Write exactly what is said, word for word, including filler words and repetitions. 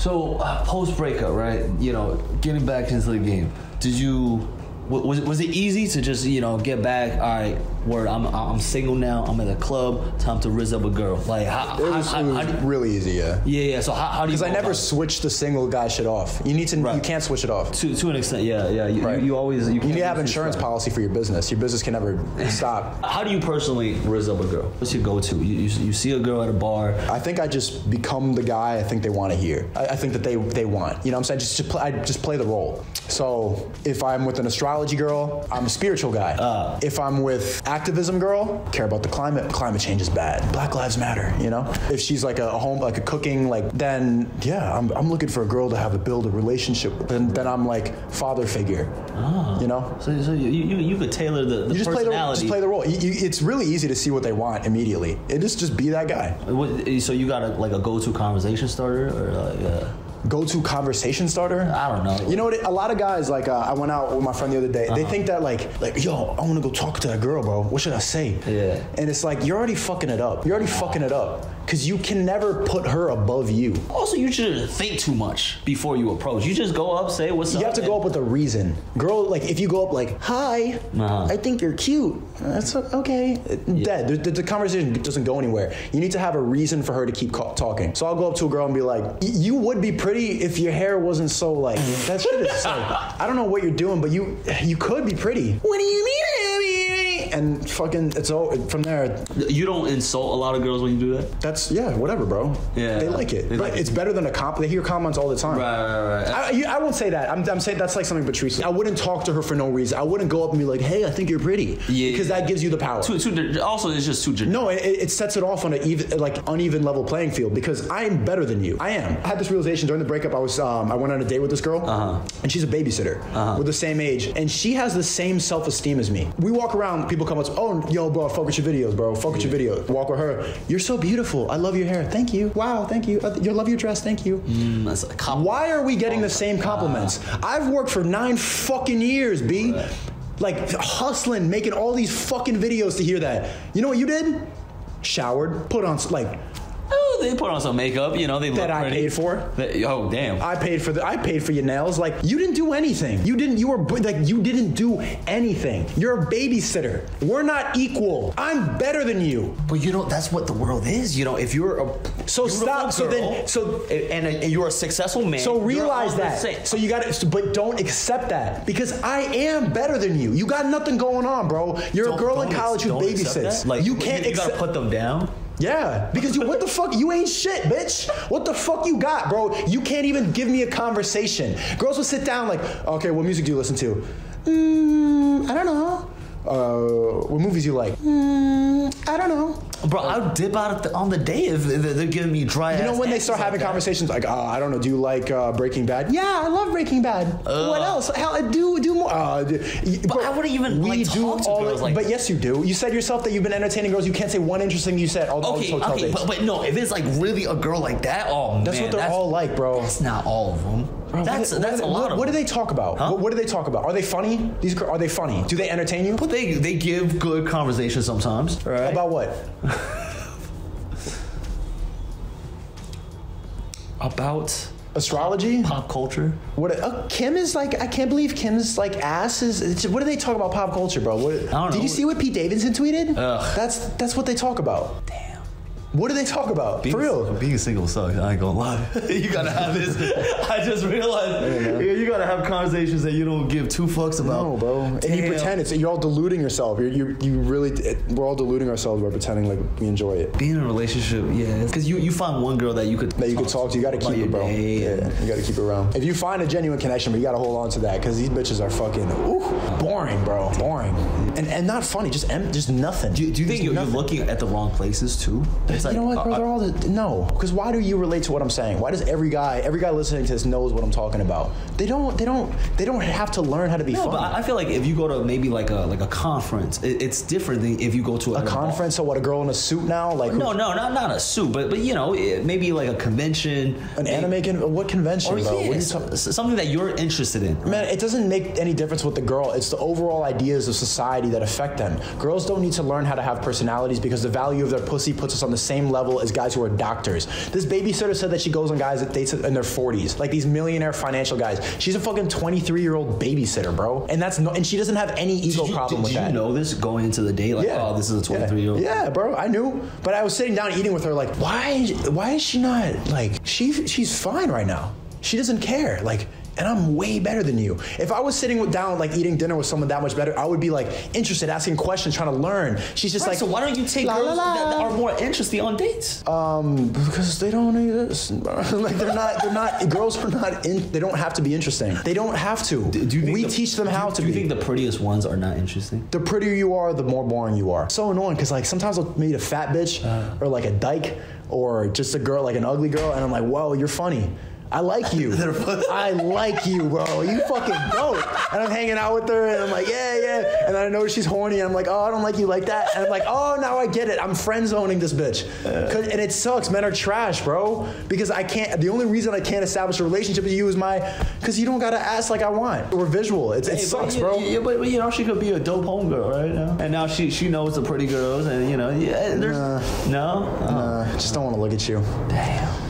So uh, post breakup, right? You know, getting back into the game. Did you? Was it, was it easy to just, you know, get back, all right, word, I'm I'm single now, I'm at the club, time to rizz up a girl? Like, how, it was, how, it was how, really easy, yeah. Yeah, yeah, so how, how do you... Because I never switched the single guy shit off. You need to, right. You can't switch it off. To to an extent, yeah, yeah. You, right. you, you always... You, you need to have insurance stuff. Policy for your business. Your business can never stop. How do you personally rizz up a girl? What's your go-to? You, you, you see a girl at a bar. I think I just become the guy I think they want to hear. I, I think that they, they want. You know what I'm saying? Just, just play, I just play the role. So if I'm with an astrologer, girl, I'm a spiritual guy. Uh, if I'm with activism girl, care about the climate. Climate change is bad. Black lives matter, you know? If she's like a home, like a cooking, like, then yeah, I'm, I'm looking for a girl to have a build a relationship with. Then, then I'm like father figure, oh, you know? So, so you, you, you could tailor the, the you just personality. Play the, just play the role. You, you, it's really easy to see what they want immediately. It is just be that guy. What, so you got a, like a go-to conversation starter or like a... go-to conversation starter? I don't know. You know what? It, a lot of guys, like, uh, I went out with my friend the other day. Uh-huh. They think that, like, like, yo, I want to go talk to that girl, bro. What should I say? Yeah. And it's like, you're already fucking it up. You're already fucking it up. Because you can never put her above you. Also, you shouldn't think too much before you approach. You just go up, say what's you up. You have to go up with a reason. Girl, like, if you go up like, hi, uh-huh. I think you're cute. That's okay. Yeah. Dead. The, the, the conversation doesn't go anywhere. You need to have a reason for her to keep ca- talking. So I'll go up to a girl and be like, you would be pretty if your hair wasn't so like, that shit is so, I don't know what you're doing, but you you could be pretty. What do you mean, Abby? And fucking, it's all, from there. You don't insult a lot of girls when you do that? That's yeah, whatever, bro. Yeah, they like it. They like it's it. better than a comp. They hear comments all the time. Right, right, right. I, you, I won't say that. I'm, I'm saying that's like something Patrice said. I wouldn't talk to her for no reason. I wouldn't go up and be like, "Hey, I think you're pretty." Yeah, because yeah. that gives you the power. Too, too, also, it's just too generic. No, it, it sets it off on an even, like uneven level playing field because I am better than you. I am. I had this realization during the breakup. I was um, I went on a date with this girl, uh-huh. and she's a babysitter. Uh-huh. We're the same age, and she has the same self esteem as me. We walk around, people come up, "Oh, yo, bro, fuck with your videos, bro. Fuck with yeah. your videos." Walk with her. You're so beautiful. I love your hair. Thank you. Wow. Thank you. I love your dress. Thank you. Mm, that's a compliment. Why are we getting the same compliments? I've worked for nine fucking years, B. Like hustling, making all these fucking videos to hear that. You know what you did? Showered, put on like. Oh, they put on some makeup. You know they look pretty. That I paid for. That, oh damn. I paid for the. I paid for your nails. Like you didn't do anything. You didn't. You were like you didn't do anything. You're a babysitter. We're not equal. I'm better than you. But you know that's what the world is. You know if you're a so stop. Girl, so then so and, a, and you're a successful man. So realize that. So you got to. But don't accept that because I am better than you. You got nothing going on, bro. You're don't, a girl in college who babysits. Like you can't. You, you gotta put them down. Yeah, because you, what the fuck, you ain't shit, bitch. What the fuck you got, bro? You can't even give me a conversation. Girls will sit down like, okay, what music do you listen to? Mm, I don't know. Uh, what movies you like? Mm, I don't know. Bro, I'll dip out the, on the day if they're giving me dry ass. You know when they start like having that. Conversations like, oh, I don't know, do you like uh, Breaking Bad? Yeah, I love Breaking Bad. Uh, what else? Hell, do do more. Uh, but, but I wouldn't even we like, talk do to all girls like. But yes, you do. You said yourself that you've been entertaining girls. You can't say one interesting you said all, okay, all these hotel okay, dates. But, but no, if it's like really a girl like that, oh that's man. That's what they're that's, all like, bro. That's not all of them. Bro, that's what, that's what, a lot. What, of what do they talk about? Huh? What, what do they talk about? Are they funny? These are they funny? Do they entertain you? But they they give good conversation sometimes. Right? About what? About astrology, pop culture. What uh, Kim is like? I can't believe Kim's like ass is. It's, what do they talk about pop culture, bro? What, I don't know. Did you see what Pete Davidson tweeted? Ugh. That's that's what they talk about. Damn. What do they talk about? Being, for real? Being single sucks. I ain't gonna lie. You gotta have this. I just realized yeah, you gotta have conversations that you don't give two fucks about. No, bro. Damn. And you pretend it's you're all deluding yourself. You're, you you really it, we're all deluding ourselves by pretending like we enjoy it. Being in a relationship, yeah, because you, you find one girl that you could that you talk could talk to. You gotta keep it, bro. Day. Yeah, you gotta keep it around. If you find a genuine connection, but you gotta hold on to that because these bitches are fucking ooh, boring, bro. Boring and and not funny. Just em- just nothing. Do, do you think you're, you're looking at the wrong places too? Like, you know what, bro? Uh, they're all the, no, because why do you relate to what I'm saying? Why does every guy, every guy listening to this knows what I'm talking about? They don't, they don't, they don't have to learn how to be. No, funny. But I feel like if you go to maybe like a like a conference, it, it's different than if you go to a, a conference. Ball. So what, a girl in a suit now? Like no, no, not not a suit, but but you know, it, maybe like a convention, an maybe, anime con- what convention? Or though? Yeah, what ta- something that you're interested in. Man, it doesn't make any difference with the girl. It's the overall ideas of society that affect them. Girls don't need to learn how to have personalities because the value of their pussy puts us on the same level as guys who are doctors. This babysitter said that she goes on guys that dates in their forties, like these millionaire financial guys. She's a fucking twenty-three year old babysitter, bro. And that's no, and she doesn't have any ego you, problem with that. Did you know this going into the day? Like, yeah. Oh, this is a twenty-three year old. Yeah, yeah, bro, I knew. But I was sitting down eating with her like, why, why is she not, like, she, she's fine right now. She doesn't care. Like, and I'm way better than you. If I was sitting down, like eating dinner with someone that much better, I would be like interested, asking questions, trying to learn. She's just right, like, so why don't you take la, girls la, la. that are more interesting on dates? Um, because they don't exist. Like they're not, they're not. Girls are not. In, they don't have to be interesting. They don't have to. Do, do you think we the, teach them how do, to? Do you be. think the prettiest ones are not interesting? The prettier you are, the more boring you are. So annoying because like sometimes I'll meet a fat bitch uh. or like a dyke or just a girl like an ugly girl, and I'm like, whoa, you're funny. I like you. I like you, bro. You fucking dope. And I'm hanging out with her, and I'm like, yeah, yeah. And I know she's horny, and I'm like, oh, I don't like you like that. And I'm like, oh, now I get it. I'm friend zoning this bitch. And it sucks. Men are trash, bro. Because I can't. The only reason I can't establish a relationship with you is my, because you don't got to ask like I want. We're visual. It's, it hey, sucks, but, bro. Yeah, but you know she could be a dope homegirl, right? Yeah. And now she she knows the pretty girls, and you know, yeah. There's, nah, no, nah, oh. just don't want to look at you. Damn.